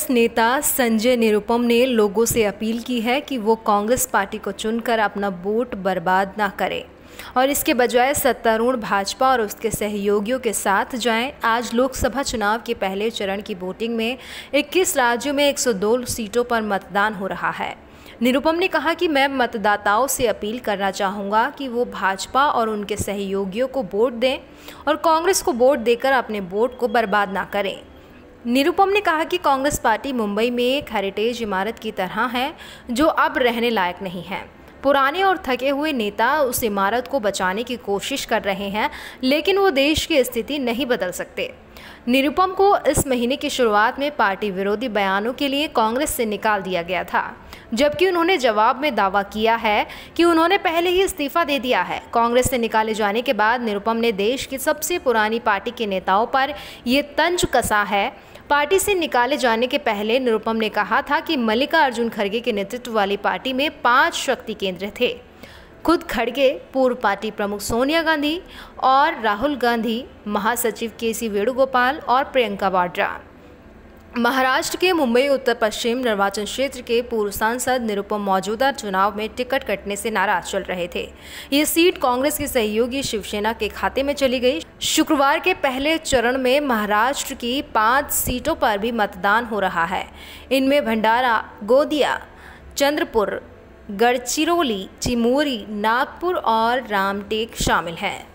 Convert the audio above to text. कांग्रेस नेता संजय निरुपम ने लोगों से अपील की है कि वो कांग्रेस पार्टी को चुनकर अपना वोट बर्बाद ना करें और इसके बजाय सत्तारूढ़ भाजपा और उसके सहयोगियों के साथ जाएं। आज लोकसभा चुनाव के पहले चरण की वोटिंग में 21 राज्यों में 102 सीटों पर मतदान हो रहा है। निरुपम ने कहा कि मैं मतदाताओं से अपील करना चाहूँगा कि वो भाजपा और उनके सहयोगियों को वोट दें और कांग्रेस को वोट देकर अपने वोट को बर्बाद ना करें। निरुपम ने कहा कि कांग्रेस पार्टी मुंबई में एक हेरिटेज इमारत की तरह है जो अब रहने लायक नहीं है। पुराने और थके हुए नेता उस इमारत को बचाने की कोशिश कर रहे हैं, लेकिन वो देश की स्थिति नहीं बदल सकते। निरुपम को इस महीने की शुरुआत में पार्टी विरोधी बयानों के लिए कांग्रेस से निकाल दिया गया था, जबकि उन्होंने जवाब में दावा किया है कि उन्होंने पहले ही इस्तीफा दे दिया है। कांग्रेस से निकाले जाने के बाद निरुपम ने देश की सबसे पुरानी पार्टी के नेताओं पर ये तंज कसा है। पार्टी से निकाले जाने के पहले निरुपम ने कहा था कि मल्लिकार्जुन खड़गे के नेतृत्व वाली पार्टी में 5 शक्ति केंद्र थे। खुद खड़गे, पूर्व पार्टी प्रमुख सोनिया गांधी और राहुल गांधी, महासचिव के.सी. वेणुगोपाल और प्रियंका वाड्रा। महाराष्ट्र के मुंबई उत्तर पश्चिम निर्वाचन क्षेत्र के पूर्व सांसद निरुपम मौजूदा चुनाव में टिकट कटने से नाराज चल रहे थे। ये सीट कांग्रेस के सहयोगी शिवसेना के खाते में चली गई। शुक्रवार के पहले चरण में महाराष्ट्र की 5 सीटों पर भी मतदान हो रहा है। इनमें भंडारा, गोदिया, चंद्रपुर, गढ़चिरौली, चिमोरी, नागपुर और रामटेक शामिल हैं।